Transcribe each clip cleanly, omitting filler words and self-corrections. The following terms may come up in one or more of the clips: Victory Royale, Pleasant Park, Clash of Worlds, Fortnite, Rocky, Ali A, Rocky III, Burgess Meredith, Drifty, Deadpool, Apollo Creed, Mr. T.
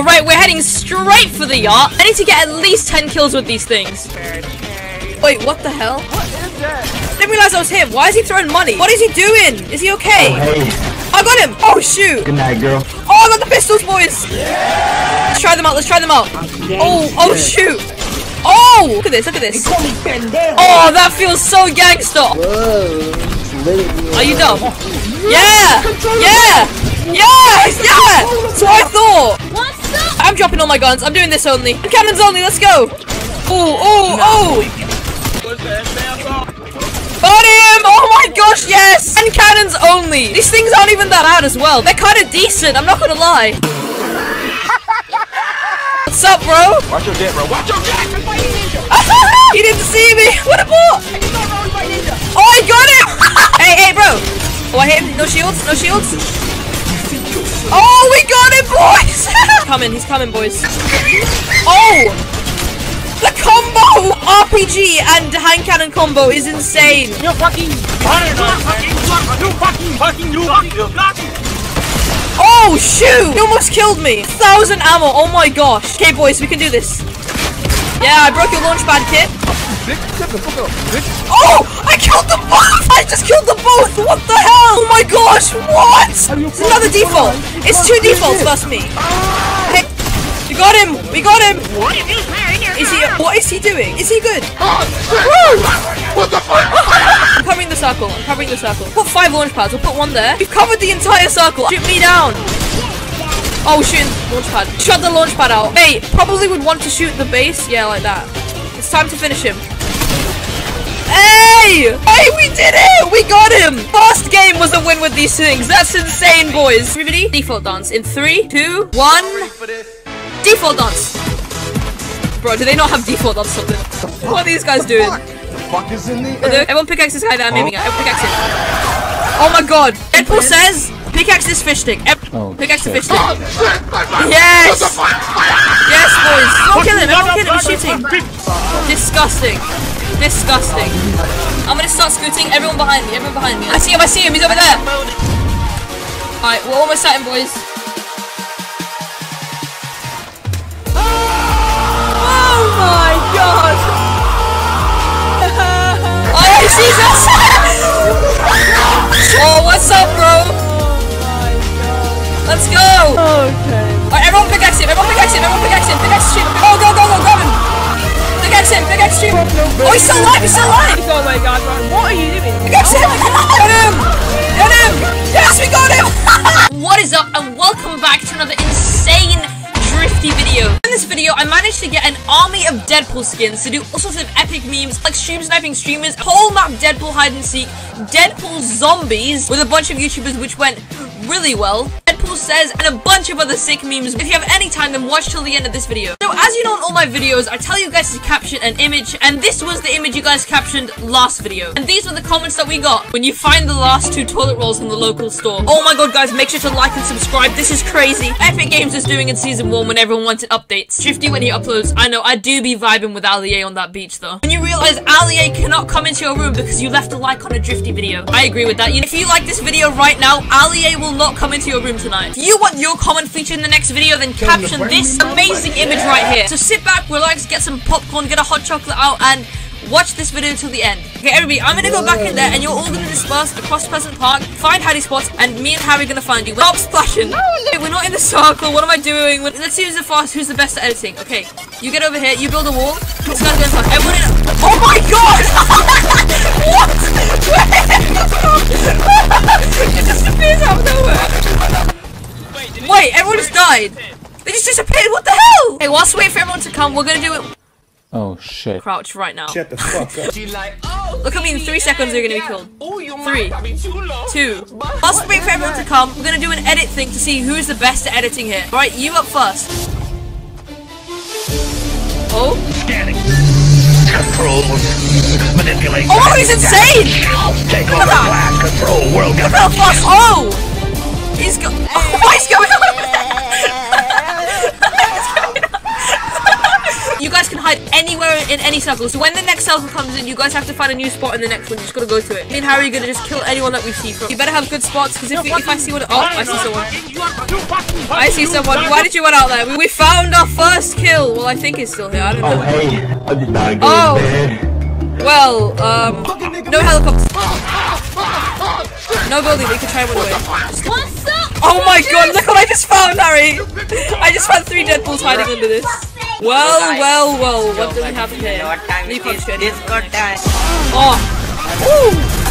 Alright, we're heading straight for the yacht. I need to get at least 10 kills with these things. Wait, what the hell? What is that? I didn't realize I was him. Why is he throwing money? What is he doing? Is he okay? Oh, hey. I got him! Oh shoot! Good night, girl. Oh, I got the pistols, boys! Yeah. Let's try them out, let's try them out. Oh, oh shoot! Oh! Look at this, look at this. Oh, that feels so gangster! Are you dumb? Yeah! Yeah! Yeah! Yeah! That's what I thought! What's up? I'm dropping all my guns, I'm doing this only. Cannons only, let's go! Oh, oh, oh! Got him! Oh my gosh, yes! And cannons only! These things aren't even that hard as well. They're kind of decent, I'm not gonna lie. What's up, bro? Watch your deck, bro. Watch your deck! He didn't see me! What a ball! Oh, I got him! Hey, hey, bro! Oh, I hit him. No shields, no shields. Oh, we got him, boys! Coming, he's coming, boys. Oh! The combo! RPG and hand cannon combo is insane! You're fucking... Oh shoot! You almost killed me! 1,000 ammo, oh my gosh! Okay boys, we can do this. Yeah, I broke your launch pad, kid. Oh! I killed them both! I just killed them both! What the hell? Oh my gosh, what? It's another default! It's two defaults plus me! Hey, we got him! We got him! Is he, what is he doing? Is he good? What the fuck? I'm covering the circle. I'm covering the circle. Put 5 launch pads. We'll put one there. We've covered the entire circle. Shoot me down. Oh, shooting launch pad. Shut the launch pad out. Mate, probably would want to shoot the base. Yeah, like that. It's time to finish him. Hey! Hey, we did it! We got him! First game was a win with these things. That's insane, boys. Everybody, default dance in 3, 2, 1. Default dance. Bro, do they not have default on something? What are these guys doing? The fuck is in the air? Everyone pickaxe this guy that I'm aiming at. Everyone pickaxe him. Oh my god. Deadpool says, pickaxe this fish stick. Pickaxe the fish stick. Yes! Yes, boys. Don't kill him. Everyone kill him. I'm shooting. Disgusting. Disgusting. I'm gonna start scooting. Everyone behind me. Everyone behind me. I see him. I see him. He's over there. Alright, we're almost at him, boys. Oh my god! Oh, he sees us! Oh, what's up, bro? Oh my god. Let's go! Okay. Alright, everyone pickaxe him! Everyone pickaxe him! Everyone pickaxe him! Pickaxe him! Oh, go, go, go! Grab him! Pickaxe him! Pickaxe him! Oh, he's still alive! He's still alive! Oh my god, bro. What are you doing? Pickaxe him! Get him! Get him! Yes, we got him! What is up, and welcome back to another insane Drifty video. In this video, I managed to get an army of Deadpool skins to do all sorts of epic memes, like stream sniping streamers, whole map Deadpool hide and seek, Deadpool zombies, with a bunch of YouTubers which went really well, Deadpool says, and a bunch of other sick memes. If you have any time, then watch till the end of this video. So as you know, in all my videos, I tell you guys to caption an image, and this was the image you guys captioned last video. And these were the comments that we got when you find the last 2 toilet rolls in the local store. Oh my god, guys, make sure to like and subscribe. This is crazy. Epic Games is doing in Season 1 when everyone wants an update. Drifty when he uploads. I know, I do be vibing with Ali A on that beach though. When you realize Ali A cannot come into your room because you left a like on a Drifty video. I agree with that. If you like this video right now, Ali A will not come into your room tonight. If you want your comment featured in the next video, then caption this amazing image right here. So sit back, relax, get some popcorn, get a hot chocolate out, and watch this video till the end. Okay, everybody, I'm gonna go back in there, and you're all gonna disperse across Pleasant Park, find hiding spots, and me and Harry are gonna find you. Stop splashing! Okay, we're not in the circle, what am I doing? Let's see who's the fast, who's the best at editing. Okay, you get over here, you build a wall. This guy's gonna talk. Everyone in a— oh my god! What? It just appears out of nowhere. Wait, everyone just died. They just disappeared, what the hell? Hey, whilst we wait for everyone to come, we're gonna do it. Oh shit. Crouch right now. Shut the fuck up. Look at me, in 3 seconds you're gonna be killed. 3, 2, whilst we wait for everyone to come, we're gonna do an edit thing to see who's the best at editing here. Alright, you up first. Oh? Scanning. Control. Manipulate. Oh, he's insane! Take over glass control world. Look how fast. Oh! He's got. Oh, what's going on? You guys can hide hide anywhere in any circle. So when the next circle comes in, you guys have to find a new spot in the next one. You just gotta go to it. Me and Harry are gonna just kill anyone that we see from. You better have good spots, because if I see one, oh, I see someone. I see someone. Why did you run out there? We found our first kill. Well, I think he's still here. I don't know. Oh, hey. I did not go there. Well, no helicopters. No building, we can try and run away. What's up? Oh my god, look what I just found, Harry! I just found 3 Deadpools hiding under this. Well, well, well, what do we have here? Oh!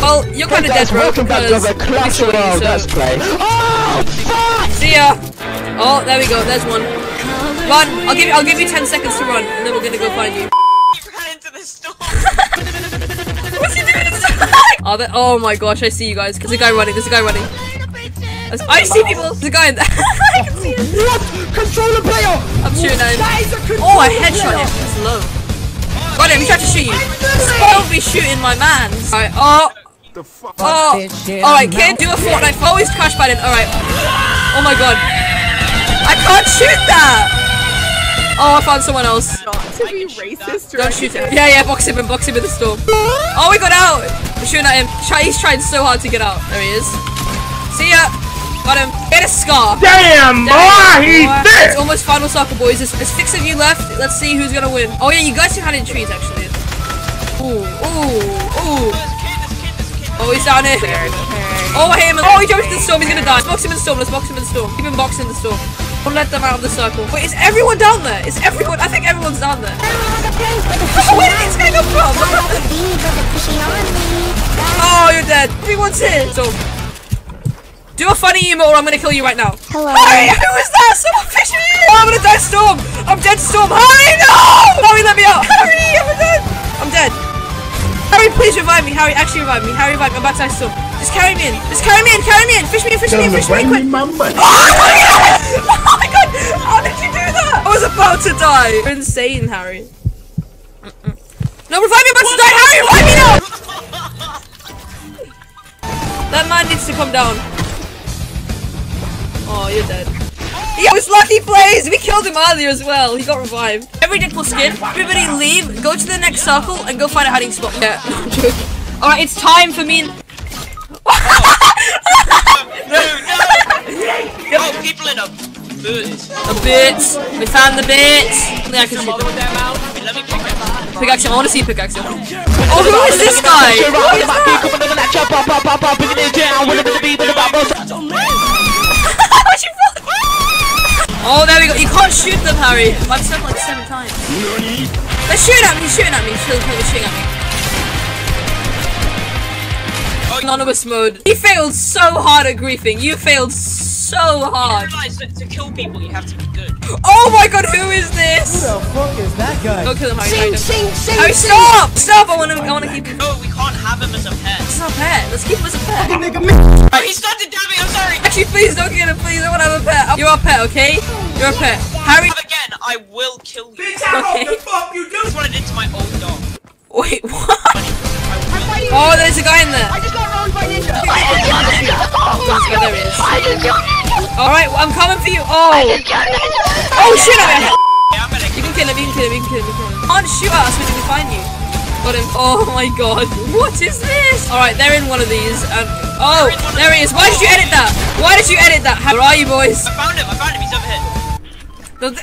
Well, you're kinda dead, bro, because... Clash of Worlds, let's play. Oh, fuck! See ya! Oh, there we go, there's one. Run! I'll give you 10 seconds to run, and then we're gonna go find you. You ran into the storm! What's he doing inside? Oh my gosh, I see you guys. There's a guy running, there's a guy running. I see people! There's a guy in there. I can see him. What? Controller player! I'm shooting at him. Oh, I headshot him. That's low. Got him, he tried to shoot you. Don't be shooting my man. Alright, alright, kid, do a Fortnite. Always crash by him. Alright. Oh my god. I can't shoot that! Oh, I found someone else. Don't shoot him. Yeah, box him in the storm. Oh, we got out! We're shooting at him. He's trying so hard to get out. There he is. See ya! Got him. Get a scar. Damn, boy! He's thick! It's almost final circle, boys. There's 6 of you left. Let's see who's gonna win. Oh yeah, you guys can hide in trees, actually. Oh, he's down here. Oh, I hit him. Oh, he jumped into the storm. He's gonna die. Let's box him in the storm. Let's box him in the storm. Keep him boxed in the storm. Don't let them out of the circle. Wait, is everyone down there? Is everyone? I think everyone's down there. Oh, where did this guy come from? Oh, you're dead. Everyone's here. So, do a funny emote or I'm gonna kill you right now. Hello. Hi, who is that? Someone fish me! Oh, I'm gonna die, Storm. I'm dead, Storm. Hi, no! Harry, let me out. Harry, I'm dead. I'm dead. Harry, please revive me. Harry, actually revive me. Harry, revive me. I'm back to Storm. Just carry me in. Just carry me in. Carry me in. Fish me in. Fish me in. Fish me in. Quick. Oh my god! How did you do that? I was about to die. You're insane, Harry. No, revive me! I'm about to die, Harry. Revive me now. That man needs to come down. Oh, you're dead. Yeah, it was lucky plays! We killed him earlier as well. He got revived. Every Deadpool skin. Everybody leave. Go to the next circle and go find a hiding spot. Yeah. All right, it's time for me. Oh, people in a boot. A boot. We found the boot. I can shoot them. Pickaxe. I want to see pickaxe. Oh, who is this guy? Oh, there we go. You can't shoot them, Harry. I've said like 7 times. They're shooting at me. He's shooting at me. He's shooting at me. Anonymous mode. He failed so hard at griefing. You failed so hard. I realized that to kill people you have to be good. Oh my god, who is this? Who the fuck is that guy? Go kill him, Harry. Harry, stop! Stop! I wanna keep him. No, we can't have him as a pet. It's not a pet. Let's keep him as a pet. Oh, he started dabbing. I'm sorry. Actually, please don't get him. Please, I wanna have a pet. You're a pet, okay? You're a pet. Harry. Again, I will kill you. Okay. What the fuck you do? That's what I did to my old dog. Wait, what? Oh, there's a guy in there. I just got rolled by ninja. Oh, alright, I'm coming for you. Oh. Oh shit, I'm in. You can kill him, you can kill him, you can kill him. Can't shoot at us when we find you. Got him. Oh my god. What is this? Alright, they're in one of these. Oh, there he is. Why did you edit that? Why did you edit that? Where are you, boys? I found him, he's over here.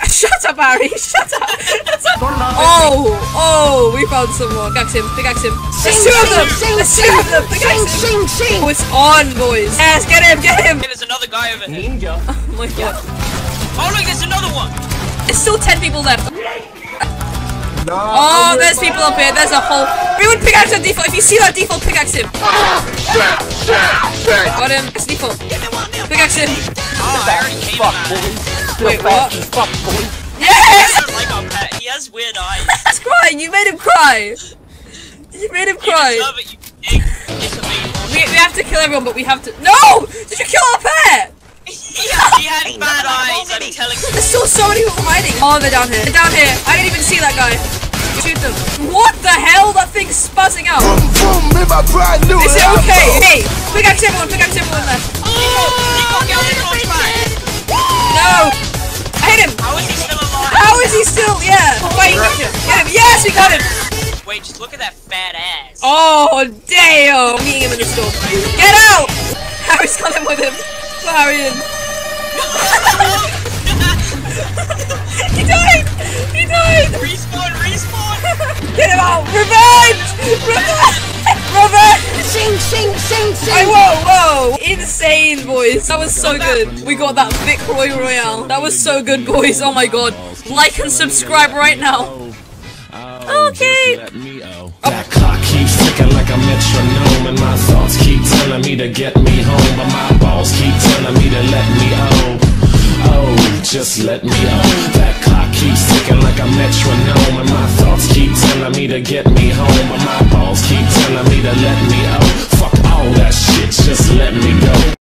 Shut up, Harry! Shut up! Oh! We found someone. Pickaxe him! Pickaxe him! There's 2 of them! There's 2 of them! Pickaxe him! Oh, it's on, boys! Yes, get him! Get him! There's another guy over here. Ninja. Oh my god! Oh look, there's another one! There's still 10 people left. No, oh, there's people up here. There's a whole. Everyone pickaxe that default. If you see that default, pickaxe him. Got him. That's default. Pickaxe him. Wait, what? Yes! I don't like our pet. He has weird eyes. He's crying. You made him cry. You made him cry. We have to kill everyone, but we have to. No! Did you kill our pet? He had bad eyes, I'm telling you. There's still so many people hiding. Oh, they're down here. They're down here. I didn't even see that guy. Shoot them. What the hell? That thing's spazzing out. Is it okay? Hey, pick up everyone left. No! I hit him! How is he still alive? How is he still? Yeah. Wait, get him. Yes, we got him! Wait, just look at that fat ass. Oh, damn! I'm meeting him in the store. Get out! Harry's coming with him. Florian. He died! He died! Respawn, respawn! Get him out! Revenge! Revenge! Revenge! Shing, shing, shing, shing! Hey, whoa, whoa! Insane, boys. That was so good. We got that Victory Royale. That was so good, boys. Oh my god. Like and subscribe right now. Okay. That clock keeps ticking like a metronome, and my thoughts keep telling me to get me home, but my balls keep telling me to let me out. Oh, just let me out. That clock keeps ticking like a metronome, and my thoughts keep telling me to get me home, but my balls keep telling me to let me out. Fuck all that shit, just let me go.